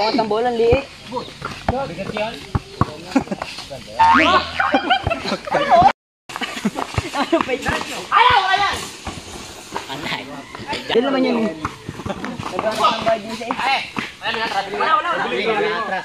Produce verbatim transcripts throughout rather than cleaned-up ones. Bawas ang bola, ang liit. Bigat yan. Ano pa yun? Ayaw! Ayan! Anay. Yan naman yun. Nagano ang bad yun siya eh. Wala na atras. Wala, wala, wala. Wala na atras.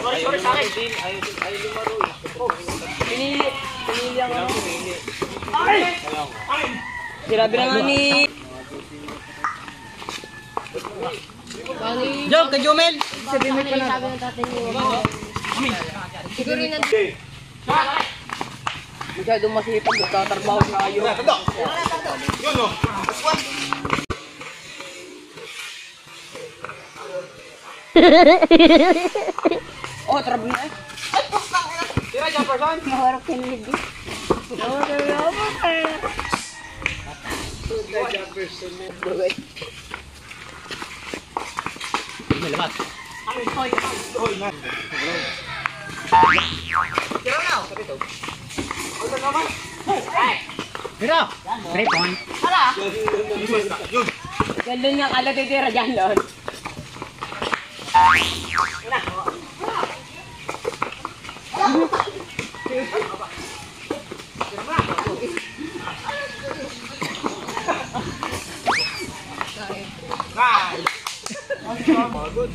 Roy, Roy, sampai. Ayo, ayo lima Roy. Ini, ini yang mana? Ayo. Kira berapa ni? Jom ke Jomel. Sabi mo pa na. Amin. Siguro na. Masyadong masipag. Magtatrabaho na kayo. Tato. Yun o. Aswan. Oh, trabaho na eh. Ay, pukang na. Tira dyan, person. Maharap ka nilig. Maharap ka nilig. Maharap ka nilig. Tira dyan, person. Bye-bye. Malamat. Ay, toy. Toy na. Tira na. Sabi to. Wala na ba? Ay. Tira. Three point. Hala. Yun. Ganun nga kala titira dyan, Lord. Wala. Tira na. Bye. Bagus.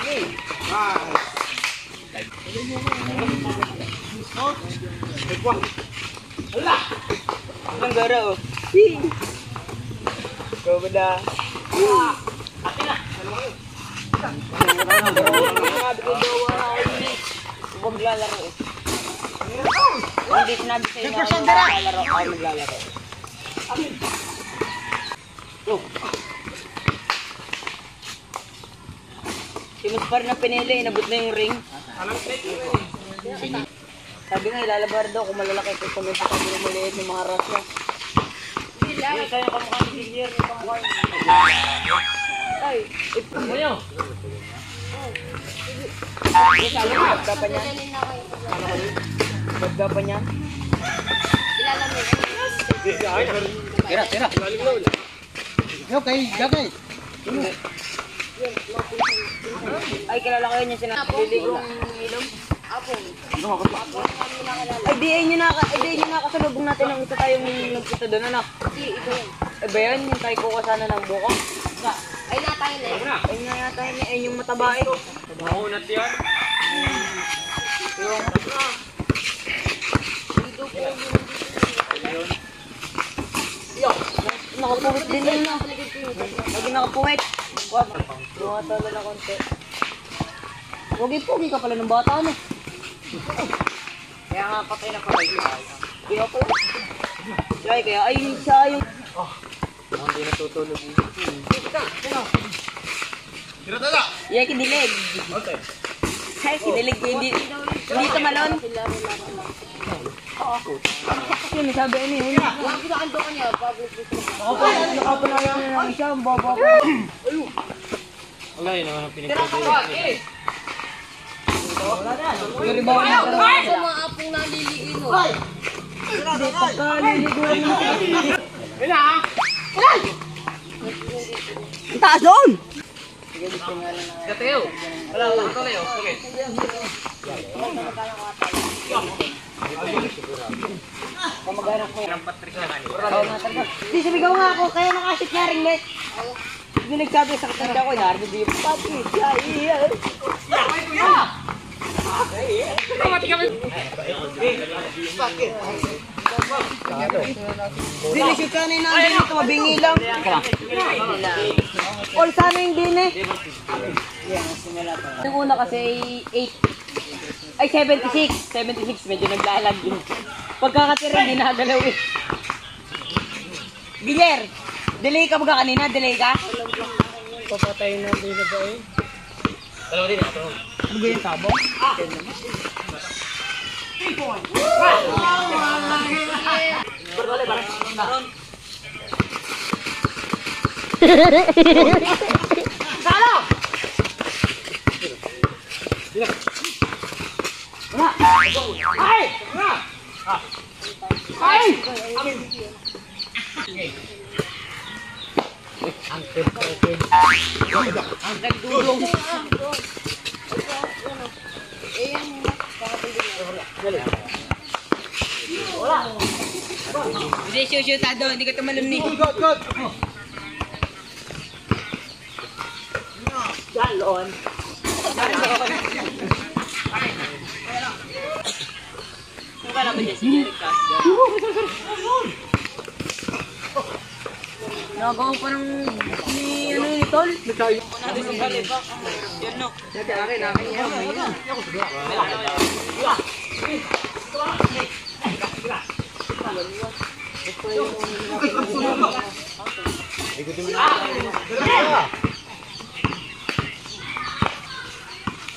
Hey! Ah! Hala! Ang gara o! Hii! Go ba na? Hii! Ate na! Huwag maglalaro eh. Hindi sinabi sa'yo na ako maglalaro. Ako maglalaro. Go! Yung par na pinili, inabot na yung ring. Sabi nga, ilalabar daw kung malalaki ko kung sa kami na maliit ng mga rasya. Hindi lang. Hindi tayo kamukha ni Junior. Ay, ito mo nyo. Ay, sabi mo, bagda pa niya. Bagda pa niya. Tira, tira. Okay, okay. Ay, kilala kayo niya sinasabili ko. Ay, diay niyo nakasalubong natin nang isa tayong nagkita doon, anak. Ay ba yan? Yung tayo ko sana ng buko? Ay, natayin na. Ay, natayin na. Ay, yung mataba eh. Makunat yan. Dito po. Dito po. nakapuwit din yun. Lagi nakapuwit. Bumatala na konti. Pogi-pogi ka pala ng bata mo. Kaya nga patay na patay. Kaya pala. Kaya kaya ayun siya ayun. Hindi natutulog yun. Kiratala! Iya, kinilig. Okay. Ay, kinilig. Hindi tumalon. Sino sabi niya? Huwag kita kantokan niya. Okay, nakapala namin namin siya. Ang baba ko. Wala yun naman ang pinagkakay. Wala na. Sa mga apong naliliin. Hindi pagkaliliguan natin. Yun na ha? Ay! Ang taas doon! Gateo! Wala, wala ka talayo. Okay. Kamag-anak mo. Hindi, sabigaw nga ako. Kaya nakasit nga rin, guys. Hindi nagsabi sa katanda ko. Nardo di yung papi. Kaya! Kaya! Kamati kami! Bakit? Dini, shoot ka na yung nandito, mabingi lang. All sana yung dini. Yung una kasi eight. Ay, seventy-six. seventy-six, medyo naglalag yun. Pagkakatira, hindi nagalaw eh. Giller, delay ka mga kanina? Delay ka? Papatay na dito ba eh? Talaw din, ito. Ano ba yung sabong? Ah! three points! Bergole bareng Ron. Salah. Bila. Wah. Hai. Wah. Hai. Amin. Angkat angkat. Angkat dulu. Wala. Hindi shoot-shootado, hindi ka tumalun ni. Good, good. Galon. Galon. Kung ka naman niya si Eric Castro. Nagawa ko ng ni ano ni Tol. Nagsayo ko na. Yan no. Dati akin, akin yan. Wala. Ikutin mo na.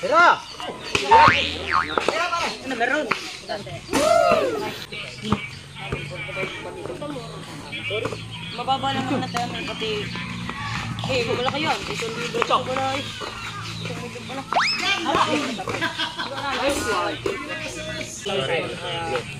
Tira! Tira! Tira pare! Ano meron? Mababa naman na tayo ng pati. Eh, gugulak kayo. Isang libro. Isang libro. Isang libro. Ay, ay.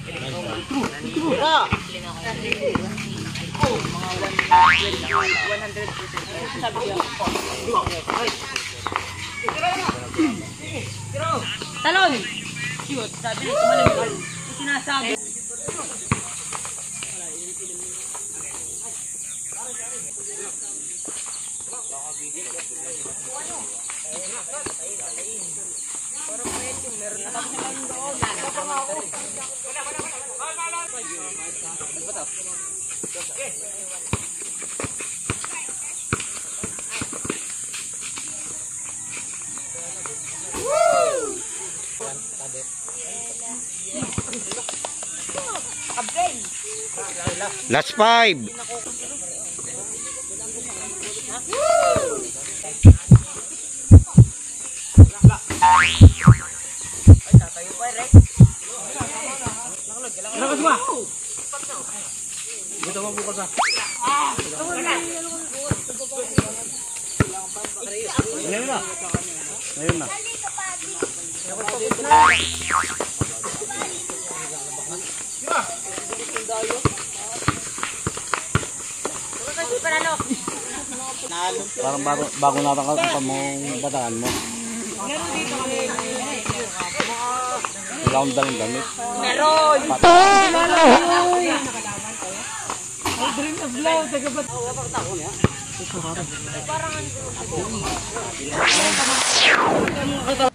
Tira! Tira! one hundred percent. Sabi niya. Talon! Shoot! Sabi niya, tumalimol. Sinasabi. Parang pwede. Meron na kami lang doon. Nasa nga ako. Wala, wala, wala. Wala, wala. Ba't ba ito? Last five. Parang bago, bago natakal pa mong bataan mo. Round down gamit. Meron! I'll drink the blow. Parang ano.